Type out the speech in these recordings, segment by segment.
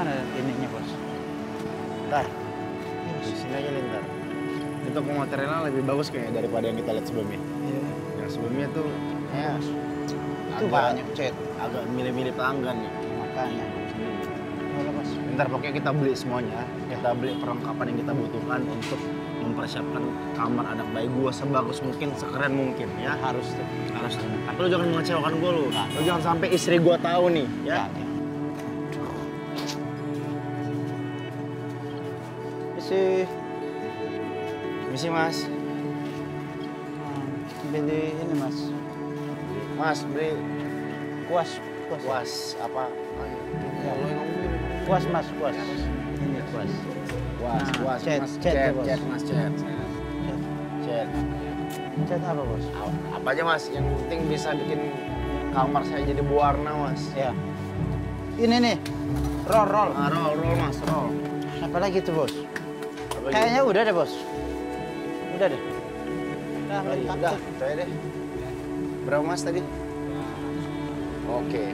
mana ininya, Bos? Bentar. Di sini aja bentar. Untuk materialnya lebih bagus kayaknya daripada yang kita lihat sebelumnya. Iya. Yang sebelumnya tuh ya itu banyak cat, agak milih-milih pelanggan ya. Makanya bentar, pokoknya kita beli semuanya. Kita beli perlengkapan yang kita butuhkan untuk mempersiapkan kamar anak bayi gua sebagus mungkin, sekeren mungkin ya. Harus tuh, harus tuh. Tapi lu jangan mengecewakan gua lu. Nah, lu jangan sampai istri gua tahu nih ya. Nah, misi. Misi, Mas. Beli ini, Mas. Mas, beli kuas apa? Ya, lu yang ngomong. Kuas, Mas, kuas. Ini kuas. Cat apa, Bos? Apa aja, Mas, yang penting bisa bikin kamar saya jadi berwarna, Mas. Ya. Ini nih, roll. Ah, roll, Mas, roll. Apa lagi tuh, Bos? Kayaknya udah deh, Bos. Udah deh. Udah, saya deh. Berapa, Mas, tadi? Oke.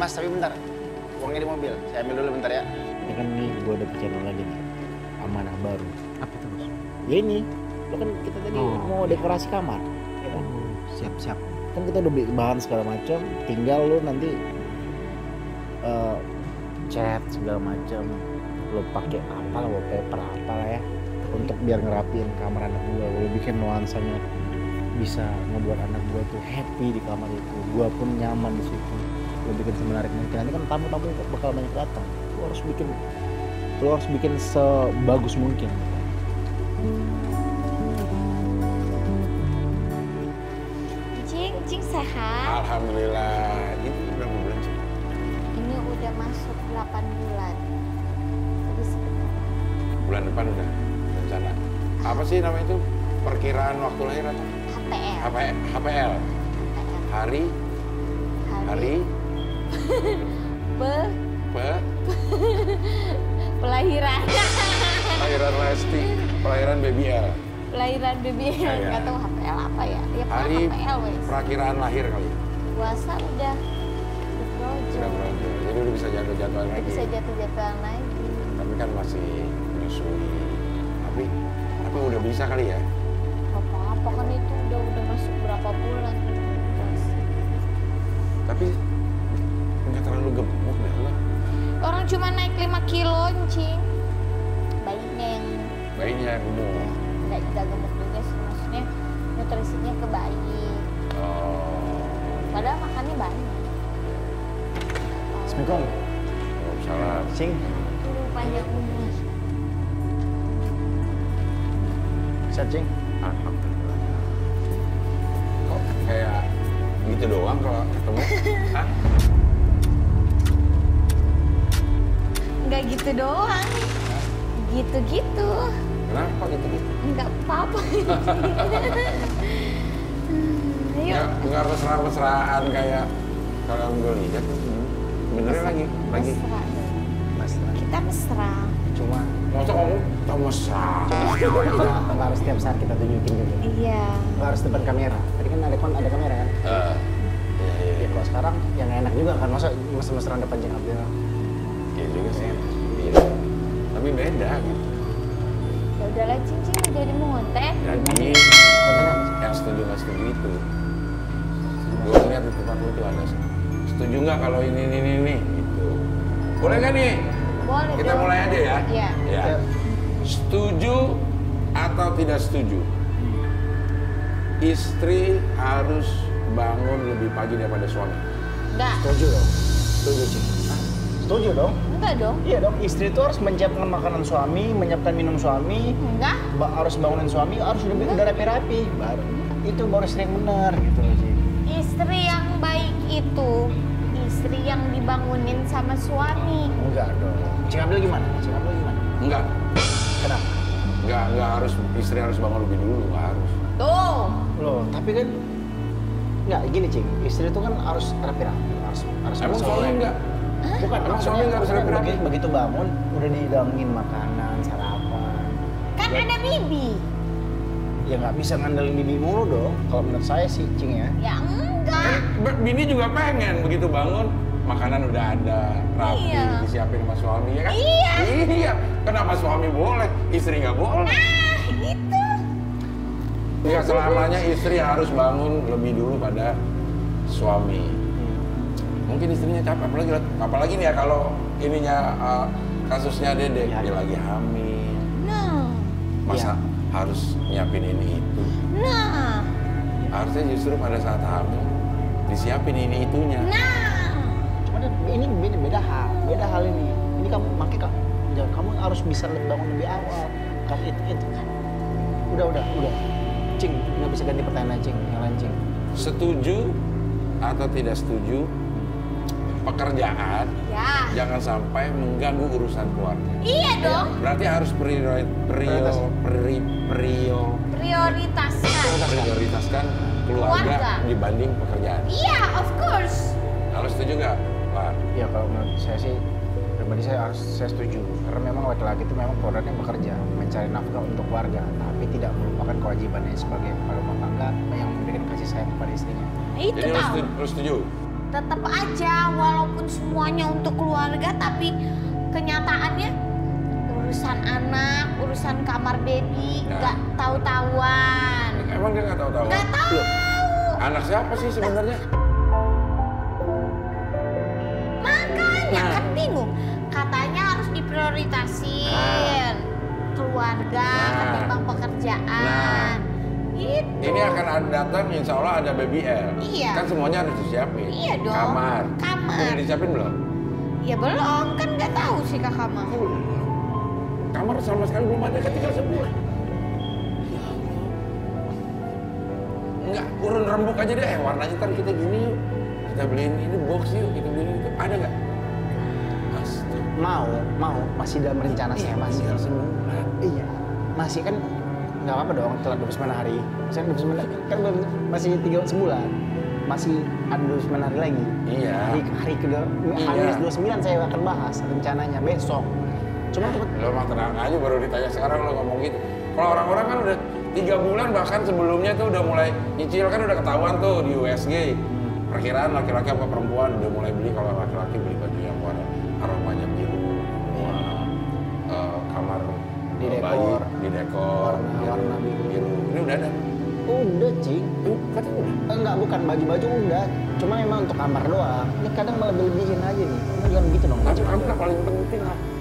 Mas, tapi bentar. Uangnya di mobil, saya ambil dulu bentar ya. Ini kan nih, gue ada channel lagi nih. Amanah baru. Apa itu, Bos? Ya ini, lo kan kita tadi mau dekorasi kamar. Ya kan? Siap. Kan kita udah beli bahan segala macam, tinggal lo nanti cat segala macam. Lo pakai apa lah, wallpaper apa lah ya. Untuk biar ngerapiin kamar anak gue, lo bikin nuansanya bisa membuat anak gue tuh happy di kamar itu. Gue pun nyaman di situ. Lo bikin semenarik mungkin, nanti kan tamu-tamu bakal banyak datang. Lo harus bikin sebagus mungkin. Cing sehat? Alhamdulillah. Ini berapa bulan, Cing? Ini udah masuk 8 bulan. Bulan depan udah rencana. Apa sih namanya itu? Perkiraan waktu lahir atau? HPL. Hari. Pelahiran. Pelahiran Lesti. Pelahiran BBL. Nggak tahu HPL apa ya. Ya hari HPL, perakiraan lahir kali. Puasa udah brojo. Jadi udah bisa jatuh-jatuhan lagi. Tapi kan masih menyusui. Tapi udah bisa kali ya. Apa kan itu udah masuk berapa bulan. Tapi nggak terlalu gemuk deh lah. Orang cuma naik 5 kilo, Cing. Bayinya yang gemuk. Nggak gemuk juga sih, maksudnya nutrisinya kebaik. Oh. Padahal makannya banyak. Assalamualaikum. Waalaikumsalam. Cing. Turun panjang umur. Siap, Cing? Alhamdulillah. Kok kayak gitu doang kalau ketemu? Hah? Nggak gitu doang, gitu-gitu. Kenapa gitu-gitu? Nggak apa-apa. Nggak mesra-mesraan kayak kalau yang gue lihat. Beneran lagi. Mesra. Kita mesra. Cuma, maksud kamu, kita mesra. Nggak harus setiap saat kita tunjukin gitu. Iya. Nggak harus depan kamera. Tadi kan ada kamera kan? Iya. Kalau sekarang, yang enak juga kan. Masa mesra-mesraan depan Cing Abdel? Iya juga sih. Iya. Tapi beda gitu. Ya udahlah, Cing jadi montek. Jadi, yang setuju nggak setuju itu. Gue lihat di tempat itu ada. Setuju nggak kalau ini gitu. Boleh nggak nih? Boleh. Kita mulai aja ya? Iya. Setuju atau tidak setuju? Istri harus bangun lebih pagi daripada suami. Nggak. Setuju dong. Setuju, Cing. Setuju dong? Enggak dong. Iya dong, istri itu harus menyiapkan makanan suami, menyiapkan minum suami. Enggak. Harus bangunin suami, harus lebih udah rapi-rapi. Itu baru istri yang benar gitu loh, Cing. Istri yang baik itu, istri yang dibangunin sama suami. Enggak dong. Cing Abdel gimana? Enggak. Kenapa? Enggak harus, istri harus bangun lebih dulu, enggak harus. Tuh. Loh, tapi kan enggak gini, Cing. Istri itu kan harus rapi-rapi, harus emang suami enggak? Bukan, emang suami nggak harus rapi-rapi? Begitu bangun, udah didangunin makanan, sarapan. Kan ada bibi. Ya nggak bisa ngandelin bibi mulu dong, kalau menurut saya sih, Cing ya. Ya enggak. Bini juga pengen begitu bangun. makanan udah ada, rapi, iya, disiapin sama suami, ya kan? Iya. Iya. Kenapa suami boleh, istri nggak boleh? Nah, itu. Ya, selamanya istri harus bangun lebih dulu pada suami. Mungkin istrinya capek, apalagi nih ya kalau ininya kasusnya Dede, dia lagi hamil. Nah. Masa harus nyiapin ini itu? Nah. Harusnya justru pada saat hamil disiapin ini itunya. Nah. Cuma ini beda hal ini. Ini kamu makanya kamu harus bisa bangun lebih awal. Kan itu kan. Udah. Cing, nggak bisa ganti pertanyaan Cing, yang lain Cing. Setuju atau tidak setuju? Pekerjaan jangan sampai mengganggu urusan keluarga. Iya dong. Berarti harus prioritaskan keluarga dibanding pekerjaan. Iya, of course. Harus setuju nggak, Pak? Iya, kalau menurut saya sih pribadi saya setuju. Karena memang laki-laki itu memang kodratnya bekerja, mencari nafkah untuk keluarga, tapi tidak melupakan kewajibannya sebagai kepala rumah tangga yang memberikan kasih sayang kepada istrinya. Itu jadi harus setuju. Tetap aja walaupun semuanya untuk keluarga, tapi kenyataannya urusan anak, urusan kamar baby nggak tahu-tahuan. Emang dia nggak tahu-tahuan? Nggak tahu. Anak siapa sih sebenarnya? Makanya kan bingung. Katanya harus diprioritasin keluarga ketimbang pekerjaan. Gitu. Ini akan datang, insya Allah ada BBL. Iya. Kan semuanya harus disiapin. Iya dong. Kamar. Udah disiapin belum? Ya belum, kan nggak tahu sih kakak mah. Kamar sama sekali belum ada, ketika sebulan. Ya Allah. Enggak, urun rembuk aja deh, warnanya ntar kita gini yuk. Kita beliin ini box yuk, kita beliin itu. Ada nggak? Mau, masih dalam rencana saya masih. Iya, masih kan. Nggak apa-apa dong, telat 29 hari. Misalnya 29 hari, kan masih 3 sebulan. Masih ada 29 hari lagi. Iya. Hari kedua, Hamis 29 saya akan bahas rencananya besok. Cuma lo mah tenang aja, baru ditanya sekarang lo ngomong gitu. Kalau orang-orang kan udah 3 bulan bahkan sebelumnya tuh udah mulai nyicil, kan udah ketahuan tuh di USG. Perkiraan laki-laki apa perempuan udah mulai beli, kalau laki-laki beli baju yang warna aromanya biru. Kamar didekor warna biru. Ini udah ada? Udah, Cing. Katanya udah? Enggak, bukan. Baju-baju udah. Cuma memang untuk kamar doang. Ini kadang malah lebih-lebihin aja nih. Kamu jangan begitu dong. Kamar paling penting lah.